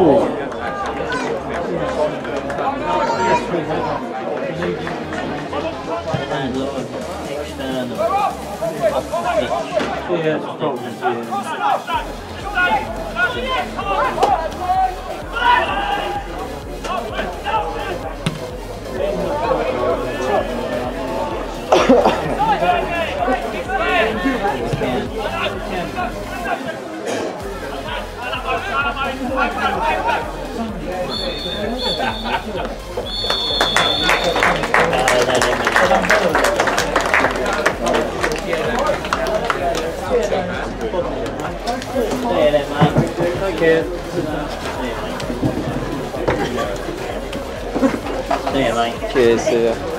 Oh! Yeah, probably. Yeah, mate. Cheers, see ya.